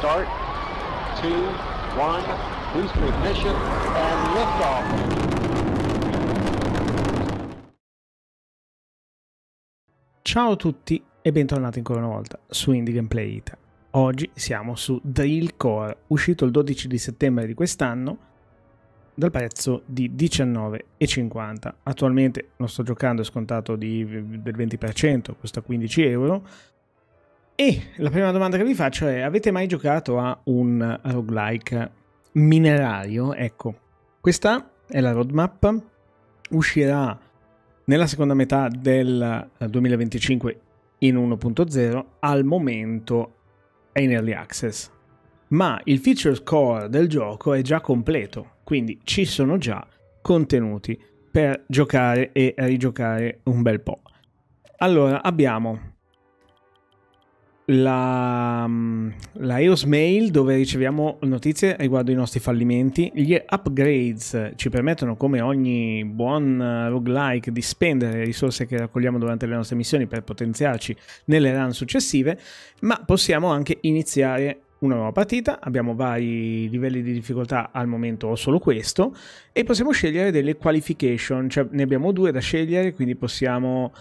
Start, 2, 1, boost ignition, and liftoff. Ciao a tutti e bentornati ancora una volta su Indie Gameplay Ita. Oggi siamo su Drill Core, uscito il 12 di settembre di quest'anno, dal prezzo di 19,50. Attualmente non sto giocando, è scontato del 20%, costa 15 euro. E la prima domanda che vi faccio è: avete mai giocato a un roguelike minerario? Ecco, questa è la roadmap, uscirà nella seconda metà del 2025 in 1.0, al momento è in early access. Ma il feature core del gioco è già completo, quindi ci sono già contenuti per giocare e rigiocare un bel po'. Allora, abbiamo la EOS Mail, dove riceviamo notizie riguardo i nostri fallimenti. Gli upgrades ci permettono, come ogni buon roguelike, di spendere le risorse che raccogliamo durante le nostre missioni per potenziarci nelle run successive, ma possiamo anche iniziare una nuova partita. Abbiamo vari livelli di difficoltà, al momento ho solo questo, e possiamo scegliere delle qualification, cioè ne abbiamo due da scegliere, quindi possiamo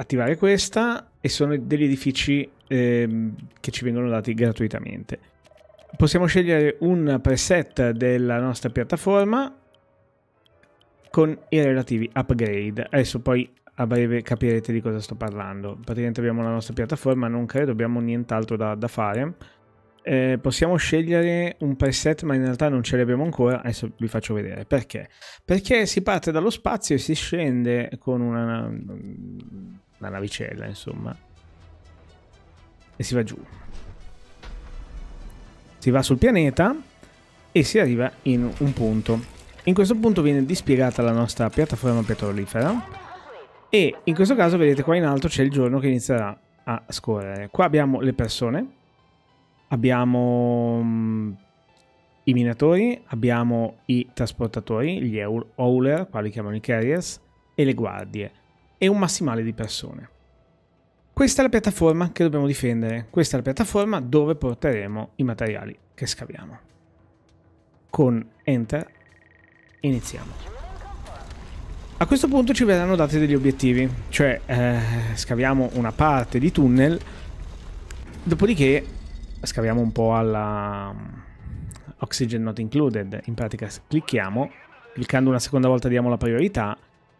attivare questa, e sono degli edifici che ci vengono dati gratuitamente. Possiamo scegliere un preset della nostra piattaforma con i relativi upgrade. Adesso poi a breve capirete di cosa sto parlando. Praticamente abbiamo la nostra piattaforma, non credo abbiamo nient'altro da fare. Possiamo scegliere un preset, ma in realtà non ce l'abbiamo ancora. Adesso vi faccio vedere perché. Perché si parte dallo spazio e si scende con una navicella, insomma, e si va giù, si va sul pianeta e si arriva in un punto. In questo punto viene dispiegata la nostra piattaforma petrolifera, e in questo caso vedete qua in alto c'è il giorno che inizierà a scorrere. Qua abbiamo le persone, abbiamo i minatori, abbiamo i trasportatori, gli hauler, qua li chiamano i carriers, e le guardie, e un massimale di persone. Questa è la piattaforma che dobbiamo difendere, questa è la piattaforma dove porteremo i materiali che scaviamo. Con Enter iniziamo. A questo punto ci verranno dati degli obiettivi, cioè scaviamo una parte di tunnel, dopodiché scaviamo un po' alla Oxygen Not Included. In pratica clicchiamo, cliccando una seconda volta diamo la priorità.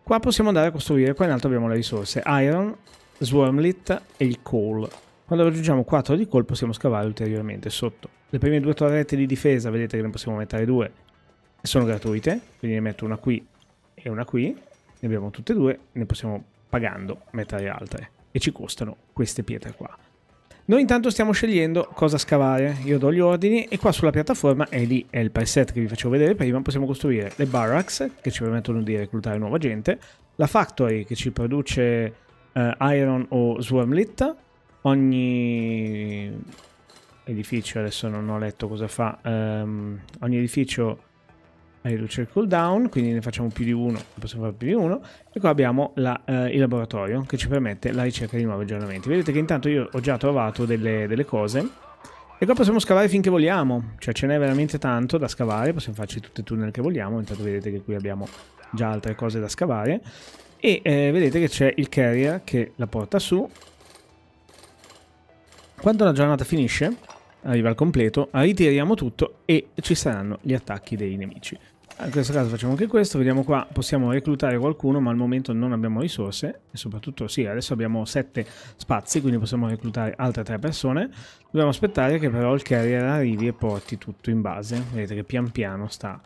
Qua possiamo andare a costruire, qua in alto abbiamo le risorse Iron, Swarmlit e il Coal. Quando raggiungiamo 4 di Coal possiamo scavare ulteriormente sotto. Le prime due torrette di difesa, vedete che ne possiamo mettere due, sono gratuite, quindi ne metto una qui e una qui, ne abbiamo tutte e due, ne possiamo pagando mettere altre, e ci costano queste pietre qua. Noi intanto stiamo scegliendo cosa scavare, io do gli ordini, e qua sulla piattaforma è il preset che vi facevo vedere prima. Possiamo costruire le barracks, che ci permettono di reclutare nuova gente, la factory che ci produce iron o swarmlit, ogni edificio, adesso non ho letto cosa fa, ogni edificio ha riduce il cooldown, quindi ne facciamo più di uno, possiamo fare più di uno. E qua abbiamo il laboratorio che ci permette la ricerca di nuovi aggiornamenti. Vedete che intanto io ho già trovato delle cose, e qua possiamo scavare finché vogliamo, cioè ce n'è veramente tanto da scavare, possiamo farci tutti i tunnel che vogliamo. Intanto vedete che qui abbiamo già altre cose da scavare, e vedete che c'è il carrier che la porta su. Quando la giornata finisce, arriva al completo, ritiriamo tutto e ci saranno gli attacchi dei nemici. In questo caso facciamo anche questo, vediamo qua, possiamo reclutare qualcuno, ma al momento non abbiamo risorse, e soprattutto sì, adesso abbiamo 7 spazi, quindi possiamo reclutare altre 3 persone. Dobbiamo aspettare che però il carrier arrivi e porti tutto in base, vedete che pian piano sta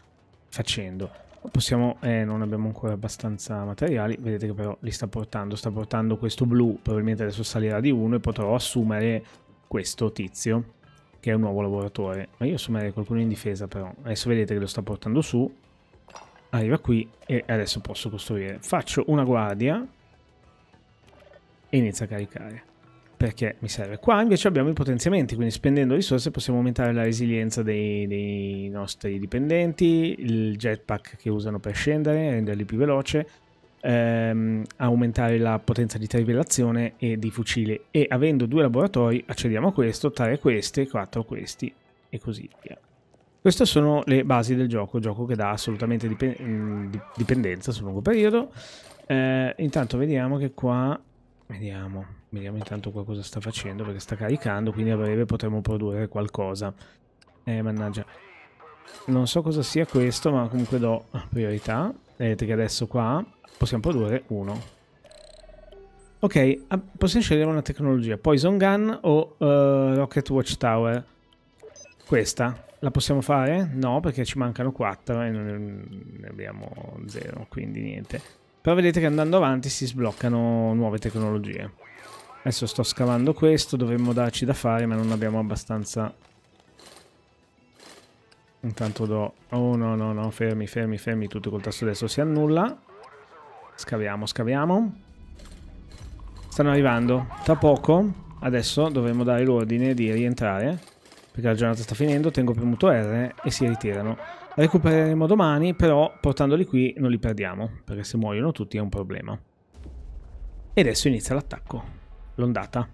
facendo. Possiamo, non abbiamo ancora abbastanza materiali, vedete che però li sta portando questo blu, probabilmente adesso salirà di uno e potrò assumere questo tizio, che è un nuovo lavoratore. Ma io assumerei qualcuno in difesa però. Adesso vedete che lo sta portando su. Arriva qui e adesso posso costruire. Faccio una guardia e inizio a caricare, perché mi serve. Qua invece abbiamo i potenziamenti, quindi spendendo risorse possiamo aumentare la resilienza dei nostri dipendenti, il jetpack che usano per scendere, renderli più veloce, aumentare la potenza di trivellazione e di fucile, e avendo due laboratori accediamo a questo, tre a questi, quattro a questi e così via. Queste sono le basi del gioco, gioco che dà assolutamente dipendenza sul lungo periodo. Intanto vediamo che qua, vediamo intanto qua cosa sta facendo, perché sta caricando, quindi a breve potremo produrre qualcosa. Mannaggia, non so cosa sia questo, ma comunque do priorità. Vedete che adesso qua possiamo produrre uno. Ok, possiamo scegliere una tecnologia, Poison Gun o Rocket Watchtower. Questa la possiamo fare? No, perché ci mancano 4 e ne abbiamo 0, quindi niente. Però vedete che andando avanti si sbloccano nuove tecnologie. Adesso sto scavando questo, dovremmo darci da fare, ma non abbiamo abbastanza. Intanto do... Oh no, no, no, fermi, fermi, fermi, tutto col tasto destro si annulla. Scaviamo, scaviamo. Stanno arrivando. Tra poco, adesso, dovremmo dare l'ordine di rientrare, perché la giornata sta finendo. Tengo premuto R e si ritirano. Recupereremo domani, però portandoli qui non li perdiamo, perché se muoiono tutti è un problema. E adesso inizia l'attacco, l'ondata.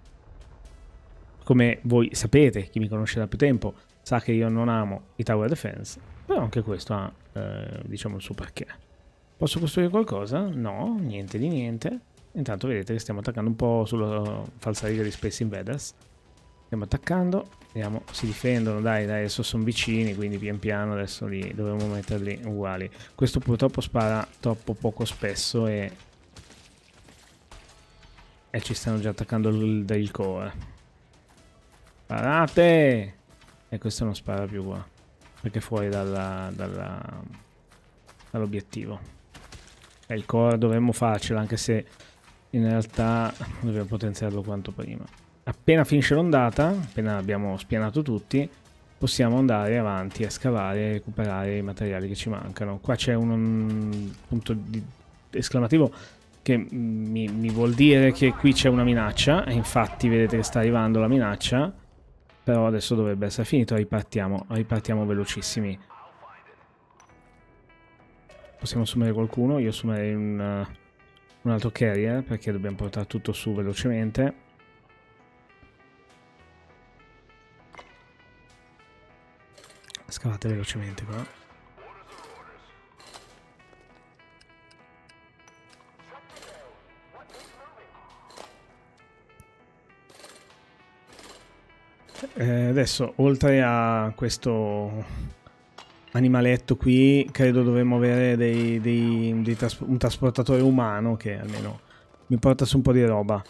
Come voi sapete, chi mi conosce da più tempo sa che io non amo i tower defense, però anche questo ha, diciamo, il suo perché. Posso costruire qualcosa? No, niente di niente. Intanto vedete che stiamo attaccando un po' sulla falsariga di Space Invaders. Stiamo attaccando, vediamo, si difendono, dai, dai, adesso sono vicini, quindi pian piano adesso li dovremmo metterli uguali. Questo purtroppo spara troppo poco spesso e ci stanno già attaccando il Drill Core. Sparate! E questo non spara più qua, perché è fuori dall'obiettivo. E il Core dovremmo farcela, anche se in realtà dobbiamo potenziarlo quanto prima. Appena finisce l'ondata, appena abbiamo spianato tutti, possiamo andare avanti a scavare e recuperare i materiali che ci mancano. Qua c'è un punto esclamativo che mi vuol dire che qui c'è una minaccia, e infatti vedete che sta arrivando la minaccia, però adesso dovrebbe essere finito. Ripartiamo, ripartiamo velocissimi. Possiamo assumere qualcuno, io assumerei un altro carrier, perché dobbiamo portare tutto su velocemente. Scavate velocemente qua. Adesso, oltre a questo animaletto qui, credo dovremmo avere un trasportatore umano che almeno mi porta su un po' di roba.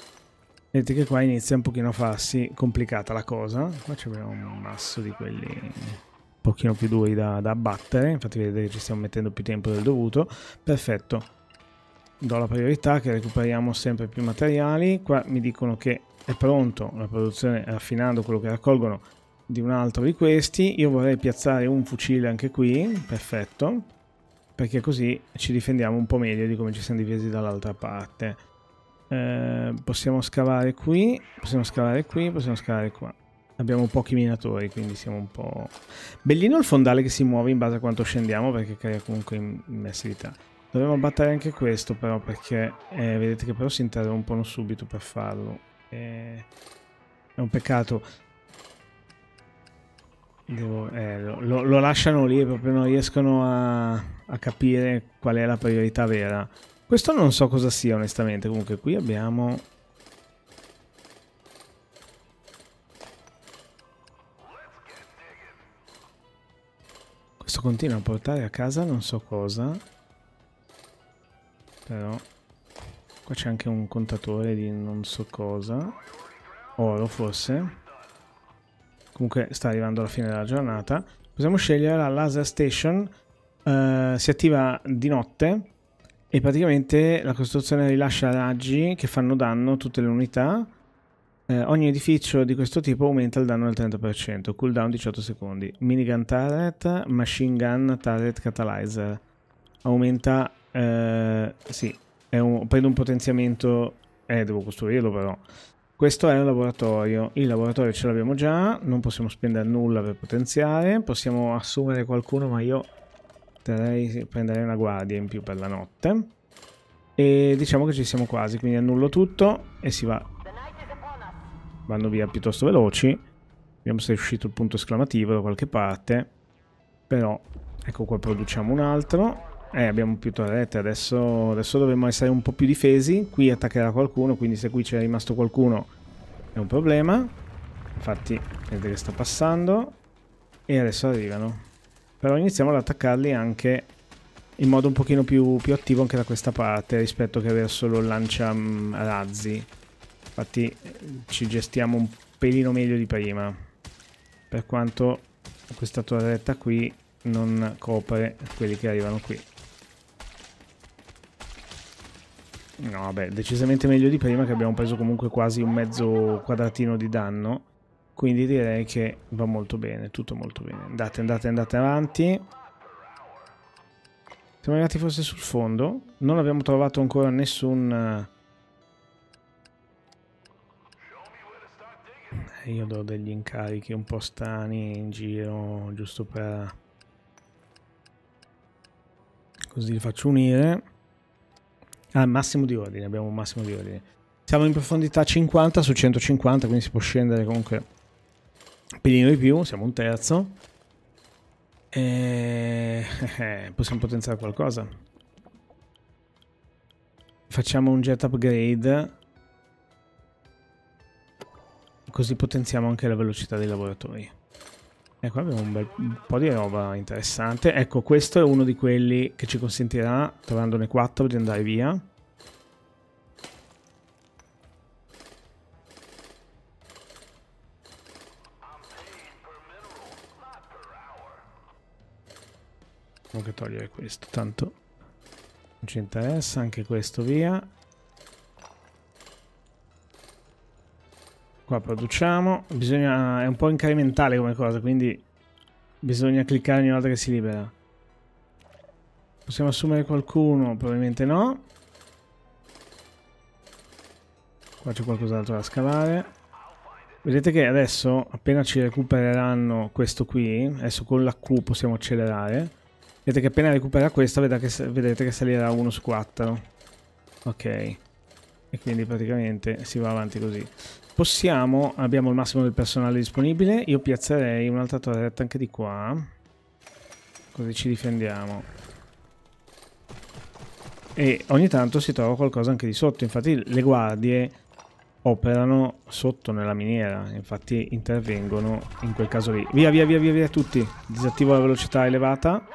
Vedete che qua inizia un pochino a farsi complicata la cosa. Qua abbiamo un masso di quelli un pochino più duri da abbattere, infatti vedete che ci stiamo mettendo più tempo del dovuto. Perfetto, do la priorità che recuperiamo sempre più materiali. Qua mi dicono che è pronto la produzione, raffinando quello che raccolgono, di un altro di questi. Io vorrei piazzare un fucile anche qui, perfetto, perché così ci difendiamo un po' meglio di come ci siamo difesi dall'altra parte. Possiamo scavare qui, possiamo scavare qui, possiamo scavare qua. Abbiamo pochi minatori, quindi siamo un po'... Bellino il fondale che si muove in base a quanto scendiamo, perché crea comunque immersività. Dovremmo abbattere anche questo però, perché vedete che però si interrompono subito per farlo. È un peccato. Lo lasciano lì e proprio non riescono a capire qual è la priorità vera. Questo non so cosa sia onestamente, comunque qui abbiamo... Questo continua a portare a casa non so cosa, però qua c'è anche un contatore di non so cosa, oro forse. Comunque sta arrivando alla fine della giornata. Possiamo scegliere la laser station, si attiva di notte e praticamente la costruzione rilascia raggi che fanno danno a tutte le unità. Ogni edificio di questo tipo aumenta il danno del 30%, cooldown 18 secondi, minigun turret, machine gun turret catalyzer, aumenta, sì, prende un potenziamento, devo costruirlo però. Questo è un laboratorio, il laboratorio ce l'abbiamo già, non possiamo spendere nulla per potenziare, possiamo assumere qualcuno ma io prenderei una guardia in più per la notte. E diciamo che ci siamo quasi, quindi annullo tutto e si va. Vanno via piuttosto veloci. Vediamo se è uscito il punto esclamativo da qualche parte. Però, ecco qua, produciamo un altro. Abbiamo più torrette, adesso dovremmo essere un po' più difesi. Qui attaccherà qualcuno, quindi se qui c'è rimasto qualcuno è un problema. Infatti, vedete che sta passando. E adesso arrivano. Però iniziamo ad attaccarli anche in modo un pochino più attivo anche da questa parte rispetto che avere solo lancia razzi. Infatti ci gestiamo un pelino meglio di prima, per quanto questa torretta qui non copre quelli che arrivano qui. No, vabbè, decisamente meglio di prima, che abbiamo preso comunque quasi un mezzo quadratino di danno, quindi direi che va molto bene, tutto molto bene. Andate avanti. Siamo arrivati forse sul fondo. Non abbiamo trovato ancora nessun... Io do degli incarichi un po' strani in giro, giusto per... Così li faccio unire. Ah, massimo di ordine, abbiamo un massimo di ordine. Siamo in profondità 50 su 150, quindi si può scendere comunque un pelino di più, siamo un terzo. Possiamo potenziare qualcosa. Facciamo un jet upgrade, così potenziamo anche la velocità dei lavoratori. Ecco, abbiamo un bel po' di roba interessante. Ecco, questo è uno di quelli che ci consentirà, trovandone 4, di andare via. Che togliere questo, tanto non ci interessa. Anche questo via. Qua produciamo, bisogna, è un po' incrementale come cosa, quindi bisogna cliccare ogni volta che si libera. Possiamo assumere qualcuno? Probabilmente no. Qua c'è qualcos'altro da scavare. Vedete che adesso appena ci recupereranno questo qui, adesso con la Q possiamo accelerare. Vedete che appena recupera questa, vedete che salirà 1 su 4. Ok. E quindi praticamente si va avanti così. Possiamo, abbiamo il massimo del personale disponibile. Io piazzerei un'altra torretta anche di qua. Così ci difendiamo. E ogni tanto si trova qualcosa anche di sotto. Infatti le guardie operano sotto nella miniera. Infatti intervengono in quel caso lì. Via, via, via, via, via tutti. Disattivo la velocità elevata,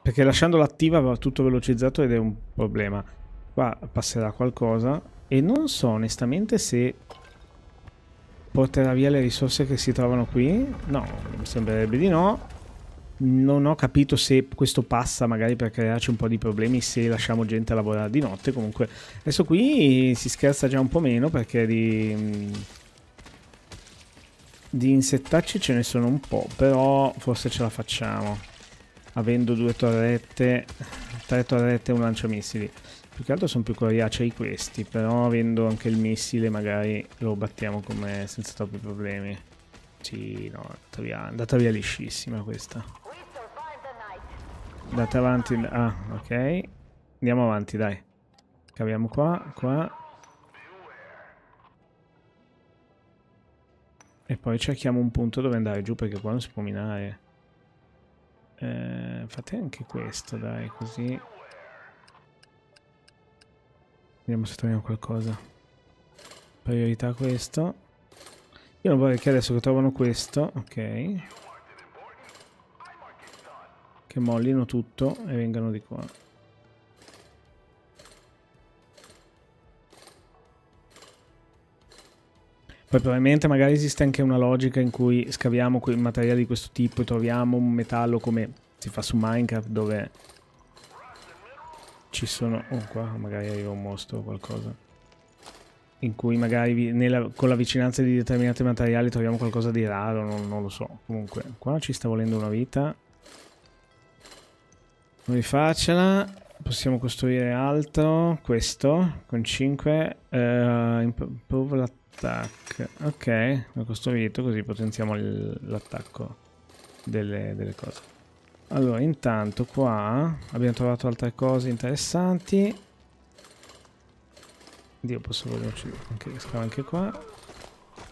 perché lasciandola attiva va tutto velocizzato ed è un problema. Qua passerà qualcosa e non so onestamente se porterà via le risorse che si trovano qui. No, mi sembrerebbe di no. Non ho capito se questo passa magari per crearci un po' di problemi se lasciamo gente a lavorare di notte. Comunque adesso qui si scherza già un po' meno, perché di insettacci ce ne sono un po', però forse ce la facciamo. Avendo 3 torrette e un lanciamissili. Più che altro sono più coriacei questi, però avendo anche il missile magari lo battiamo come senza troppi problemi. Sì, no, è andata via liscissima questa. Andate avanti. Ah, ok. Andiamo avanti, dai. Caviamo qua, qua. E poi cerchiamo un punto dove andare giù, perché qua non si può minare. Fate anche questo, dai, così vediamo se troviamo qualcosa. Priorità questo. Io non vorrei che adesso che trovano questo, ok, che mollino tutto e vengano di qua. Poi probabilmente magari esiste anche una logica in cui scaviamo quei materiali di questo tipo e troviamo un metallo, come si fa su Minecraft, dove ci sono... Oh, qua magari arriva un mostro o qualcosa. In cui magari con la vicinanza di determinati materiali troviamo qualcosa di raro, non lo so. Comunque, qua ci sta volendo una vita. Non rifarcela. Possiamo costruire altro. Questo, con 5. Improve l'attacco. Ok, l'ho costruito, così potenziamo l'attacco delle cose. Allora, intanto qua abbiamo trovato altre cose interessanti. Dio, posso velocizzare. Ok, scavo anche qua.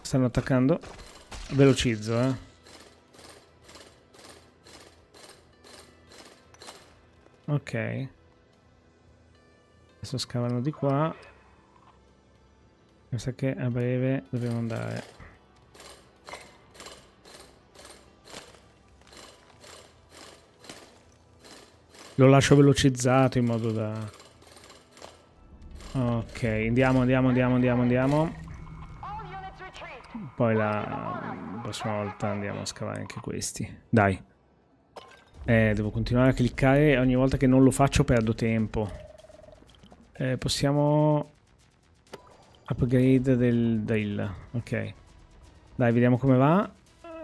Stanno attaccando. Velocizzo, Ok. Adesso scavano di qua. Mi sa che a breve dobbiamo andare. Lo lascio velocizzato in modo da... Ok, andiamo. Poi la prossima volta andiamo a scavare anche questi. Dai. Devo continuare a cliccare. Ogni volta che non lo faccio perdo tempo. Possiamo... Upgrade del drill. Ok. Dai, vediamo come va.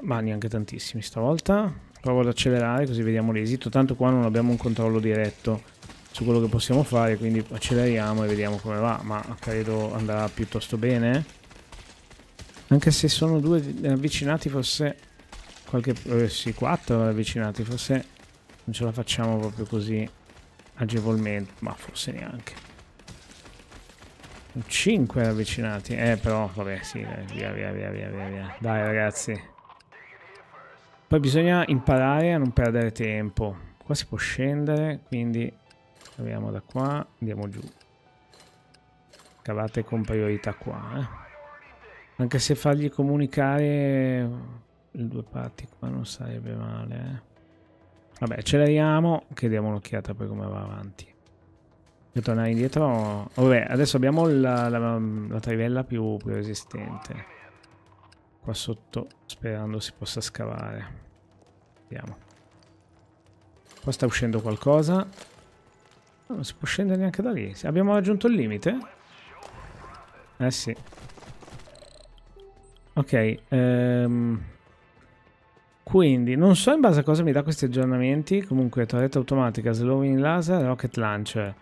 Ma neanche tantissimi stavolta. Provo ad accelerare così vediamo l'esito, tanto qua non abbiamo un controllo diretto su quello che possiamo fare, quindi acceleriamo e vediamo come va, ma credo andrà piuttosto bene. Anche se sono due avvicinati, forse qualche... sì, quattro avvicinati, forse non ce la facciamo proprio così agevolmente, ma forse neanche. 5 avvicinati, però vabbè, sì, dai, via. Dai ragazzi. Poi bisogna imparare a non perdere tempo. Qua si può scendere, quindi andiamo da qua, andiamo giù. Cavate con priorità qua. Anche se fargli comunicare le due parti qua non sarebbe male. Vabbè, acceleriamo, che diamo un'occhiata poi come va avanti. Per tornare indietro... Vabbè, adesso abbiamo la trivella più resistente. Qua sotto, sperando si possa scavare. Vediamo. Qua sta uscendo qualcosa. No, non si può scendere neanche da lì. Abbiamo raggiunto il limite? Eh sì. Ok. Quindi, non so in base a cosa mi dà questi aggiornamenti. Comunque, torretta automatica, slowing laser, rocket launcher.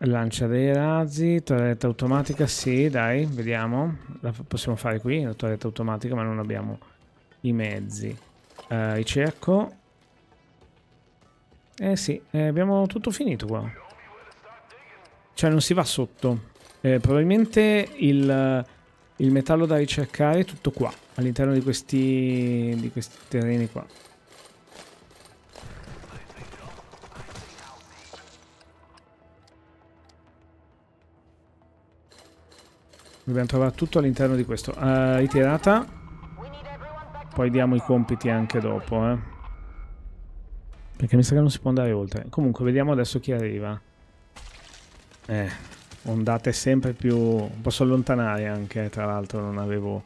Lancia dei razzi, torretta automatica, sì, dai, vediamo. La possiamo fare qui, la torretta automatica, ma non abbiamo i mezzi. Ricerco. Sì, abbiamo tutto finito qua. Cioè non si va sotto. Probabilmente il metallo da ricercare è tutto qua, all'interno di questi terreni qua. Dobbiamo trovare tutto all'interno di questo. Ritirata. Poi diamo i compiti anche dopo. Perché mi sa che non si può andare oltre. Comunque vediamo adesso chi arriva. Ondate sempre più... Posso allontanare anche, tra l'altro non avevo...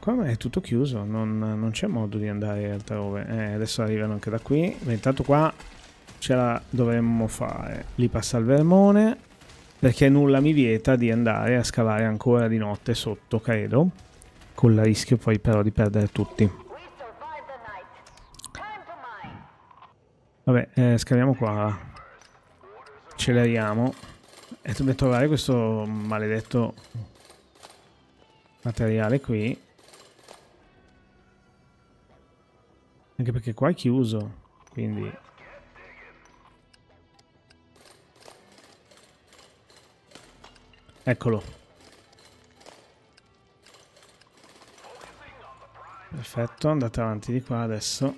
Qua è tutto chiuso. Non c'è modo di andare altrove. Adesso arrivano anche da qui. Ma intanto qua ce la dovremmo fare. Lì passa il vermone. Perché nulla mi vieta di andare a scavare ancora di notte sotto, credo. Con il rischio poi però di perdere tutti. Vabbè, scaviamo qua. Acceleriamo. E dobbiamo trovare questo maledetto materiale qui. Anche perché qua è chiuso, quindi... Eccolo. Perfetto, andate avanti di qua adesso.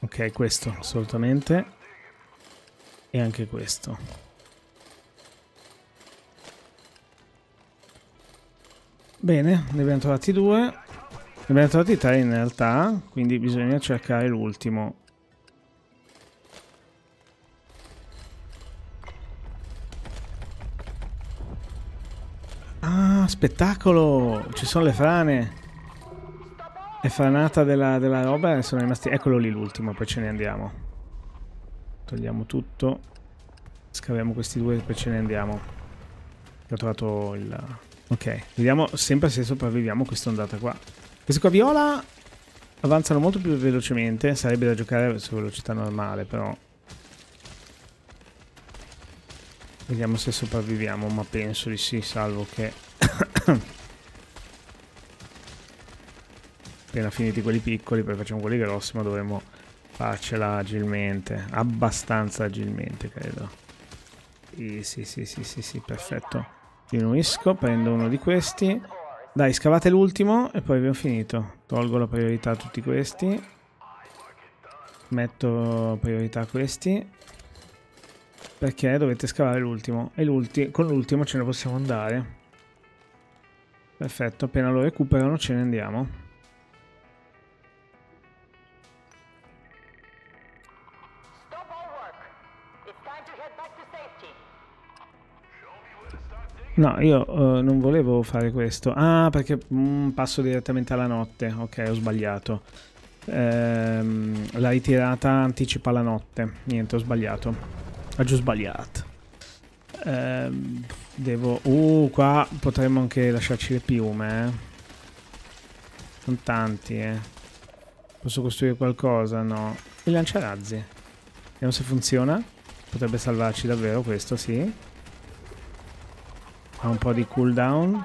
Ok, questo assolutamente. E anche questo. Bene, ne abbiamo trovati due. Ne abbiamo trovati tre in realtà, quindi bisogna cercare l'ultimo. Ah, spettacolo! Ci sono le frane. È franata della roba e sono rimasti... Eccolo lì l'ultimo, poi ce ne andiamo. Togliamo tutto. Scaviamo questi due e poi ce ne andiamo. Ho trovato il... Ok, vediamo sempre se sopravviviamo a questa ondata qua. Questo qua viola... avanzano molto più velocemente. Sarebbe da giocare su velocità normale, però vediamo se sopravviviamo, ma penso di sì, salvo che appena finiti quelli piccoli, poi facciamo quelli grossi, ma dovremmo farcela agilmente, abbastanza agilmente, credo. Sì, perfetto. Diminuisco, prendo uno di questi. Dai, scavate l'ultimo e poi abbiamo finito. Tolgo la priorità a tutti questi. Metto priorità a questi. Perché dovete scavare l'ultimo. E con l'ultimo ce ne possiamo andare. Perfetto, appena lo recuperano ce ne andiamo. No, io non volevo fare questo. Ah, perché passo direttamente alla notte. Ok, ho sbagliato. La ritirata anticipa la notte. Niente, ho sbagliato. Ha giù sbagliato. Devo... qua potremmo anche lasciarci le piume, Sono tanti, Posso costruire qualcosa? No. Il lanciarazzi. Vediamo se funziona. Potrebbe salvarci davvero questo, sì. Ha un po' di cooldown.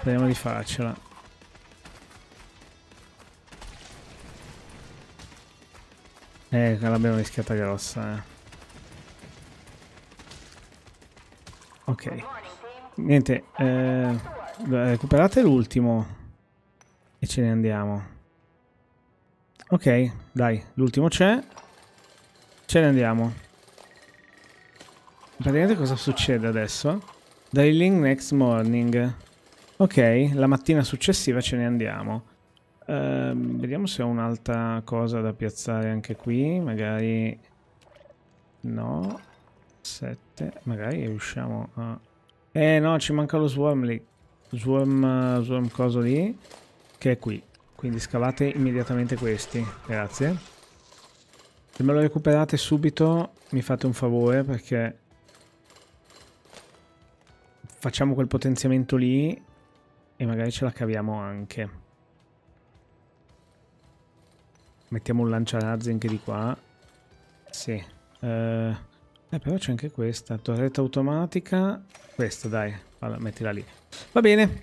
Speriamo di farcela. L'abbiamo rischiata grossa, Ok. Niente, recuperate l'ultimo e ce ne andiamo. Ok, dai, l'ultimo c'è. Ce ne andiamo. Praticamente cosa succede adesso? Drilling next morning. Ok, la mattina successiva ce ne andiamo. Vediamo se ho un'altra cosa da piazzare anche qui. Magari no. 7. Magari riusciamo a... no, ci manca lo swarm lì. Swarm coso lì, che è qui. Quindi scavate immediatamente questi. Grazie. Se me lo recuperate subito mi fate un favore, perché facciamo quel potenziamento lì e magari ce la caviamo anche. Mettiamo un lanciarazzi anche di qua. Sì. Però c'è anche questa. Torretta automatica. Questa, dai. Allora, mettila lì. Va bene.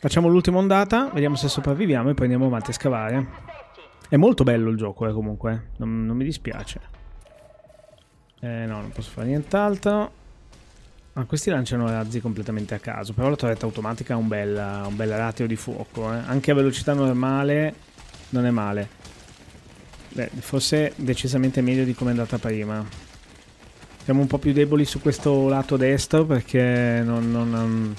Facciamo l'ultima ondata. Vediamo se sopravviviamo e poi andiamo avanti a scavare. È molto bello il gioco, comunque. Non mi dispiace. No, non posso fare nient'altro. Ah, questi lanciano razzi completamente a caso. Però la torretta automatica ha un bel ratio di fuoco. Anche a velocità normale non è male. Beh, forse decisamente meglio di come è andata prima. Siamo un po' più deboli su questo lato destro perché non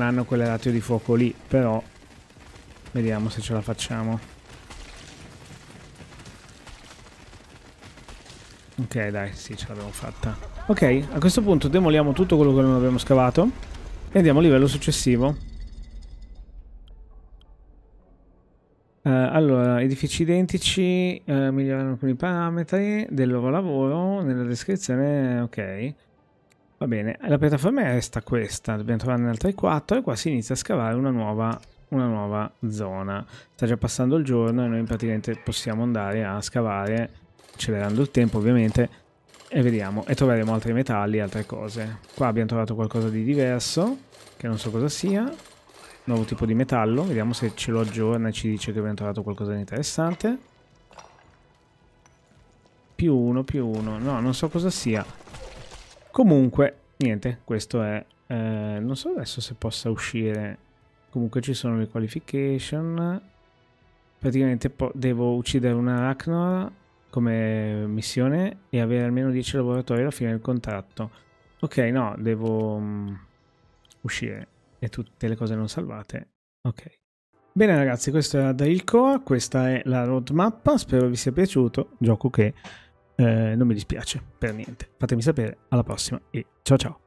hanno quel ratio di fuoco lì, però vediamo se ce la facciamo. Ok, dai, sì, ce l'abbiamo fatta. Ok, a questo punto demoliamo tutto quello che non abbiamo scavato e andiamo al livello successivo. Allora, edifici identici, migliorano alcuni parametri del loro lavoro, nella descrizione, ok. Va bene, la piattaforma resta questa, dobbiamo trovarne altre 4 e qua si inizia a scavare una nuova zona. Sta già passando il giorno e noi praticamente possiamo andare a scavare, accelerando il tempo ovviamente, e vediamo, e troveremo altri metalli, altre cose. Qua abbiamo trovato qualcosa di diverso, che non so cosa sia. Nuovo tipo di metallo, vediamo se ce lo aggiorna e ci dice che abbiamo trovato qualcosa di interessante. +1, +1, no, non so cosa sia. Comunque, niente, questo è... non so adesso se possa uscire. Comunque ci sono le qualification. Praticamente devo uccidere una Raknor come missione e avere almeno 10 laboratori alla fine del contratto. Ok, no, devo uscire. E tutte le cose non salvate. Ok. Bene ragazzi, questo era Drill Core, questa è la roadmap, spero vi sia piaciuto, gioco che non mi dispiace per niente. Fatemi sapere, alla prossima e ciao ciao.